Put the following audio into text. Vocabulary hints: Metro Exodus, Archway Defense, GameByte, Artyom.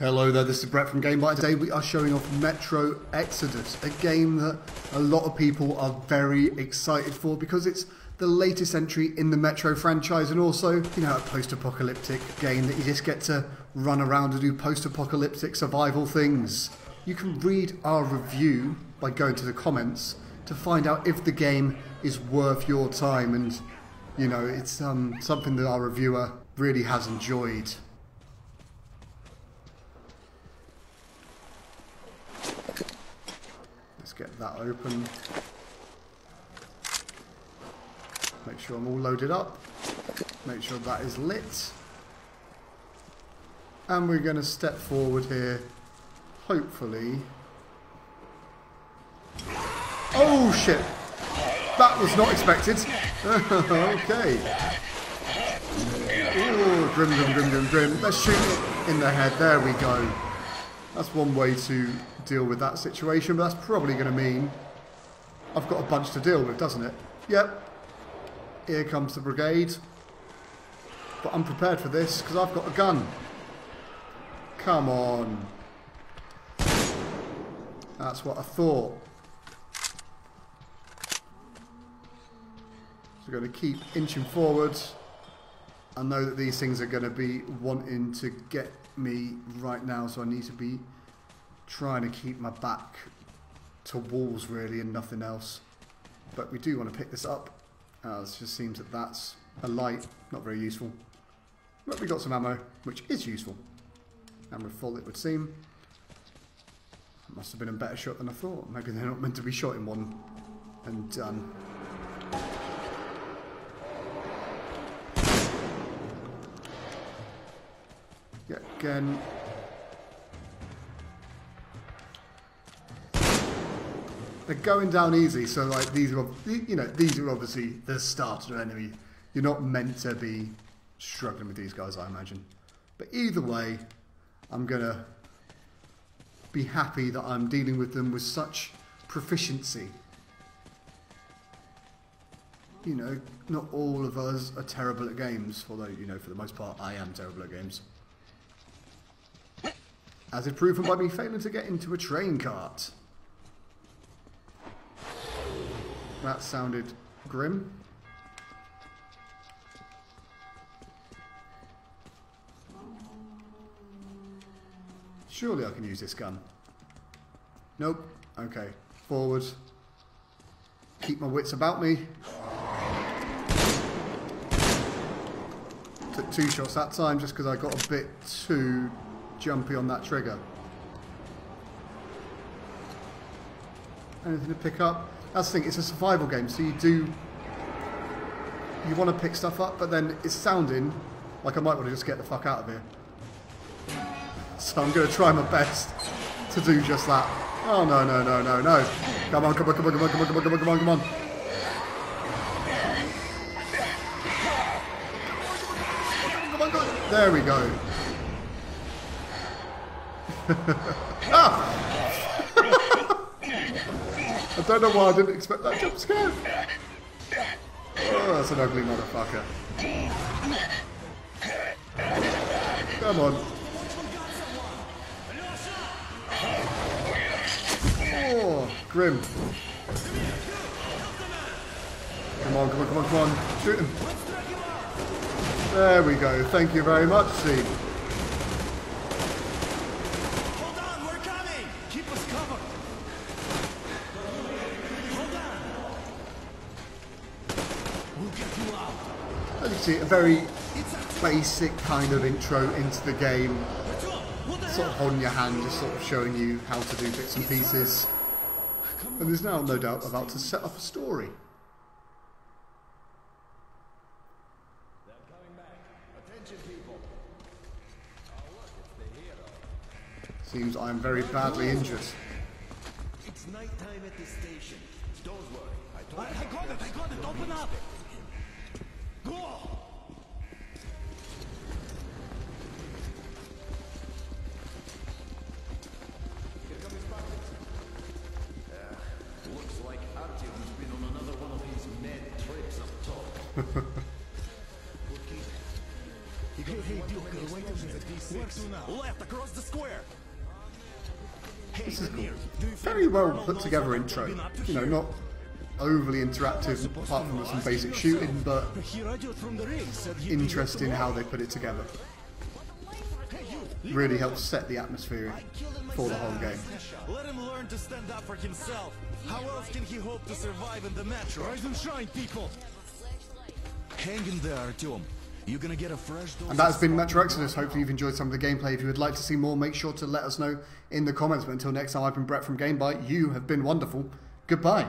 Hello there, this is Brett from GameByte. Today we are showing off Metro Exodus, a game that a lot of people are very excited for because it's the latest entry in the Metro franchise, and also, you know, a post-apocalyptic game that you just get to run around and do post-apocalyptic survival things. You can read our review by going to the comments to find out if the game is worth your time, and you know, it's something that our reviewer really has enjoyed. Let's get that open. Make sure I'm all loaded up. Make sure that is lit. And we're going to step forward here. Hopefully. Oh shit! That was not expected. Okay. Ooh, grim, grim, grim, grim, grim. Let's shoot in the head. There we go. That's one way to deal with that situation, but that's probably going to mean I've got a bunch to deal with, doesn't it? Yep. Here comes the brigade. But I'm prepared for this because I've got a gun. Come on. That's what I thought. So we're going to keep inching forward. I know that these things are going to be wanting to get me right now, so I need to be trying to keep my back to walls really and nothing else. But we do want to pick this up. It just seems that that's a light, not very useful. But we got some ammo, which is useful. And we're full, it would seem. That must have been a better shot than I thought. Maybe they're not meant to be shot in one and done. Yet again. They're going down easy, so like these are, you know, these are obviously the starter enemy. You're not meant to be struggling with these guys, I imagine. But either way, I'm gonna be happy that I'm dealing with them with such proficiency. You know, not all of us are terrible at games, although, you know, for the most part, I am terrible at games. As is proven by me failing to get into a train cart. That sounded grim. Surely I can use this gun. Nope. Okay. Forward. Keep my wits about me. Took two shots that time just because I got a bit too jumpy on that trigger. Anything to pick up? That's the thing, it's a survival game, so you want to pick stuff up, but then it's sounding like I might want to just get the fuck out of here. So I'm going to try my best to do just that. Oh, no, no, no, no, no. Come on, come on, come on, come on, come on, come on, come on, come on, come on. Come on, come on. There we go. Ah! I don't know why I didn't expect that jump scare. Oh, that's an ugly motherfucker. Come on. Oh, grim. Come on, come on, come on, come on. Shoot him. There we go. Thank you very much, team. As you see, a very basic kind of intro into the game, sort of holding your hand, just sort of showing you how to do bits and pieces, and is now no doubt about to set up a story. Seems I'm very badly injured. It's night time at this station. Don't worry. I got it, I got it, open up! Go! Here come his pockets. Looks like Artie has been on another one of his mad trips up top. Okay. Hey, Duke, wait a minute. 6. Left across the square. This is cool. Very well put together intro. You know, not overly interactive apart from some basic shooting, but interesting how they put it together. Really helps set the atmosphere for the whole game. Let him learn to stand up for himself. How else can he hope to survive in the Metro? Rise and shine, people! Hang in there, Artyom. You're gonna get a fresh dose. And that's been Metro Exodus. Hopefully you've enjoyed some of the gameplay. If you would like to see more, make sure to let us know in the comments. But until next time, I've been Brett from GameByte. You have been wonderful. Goodbye.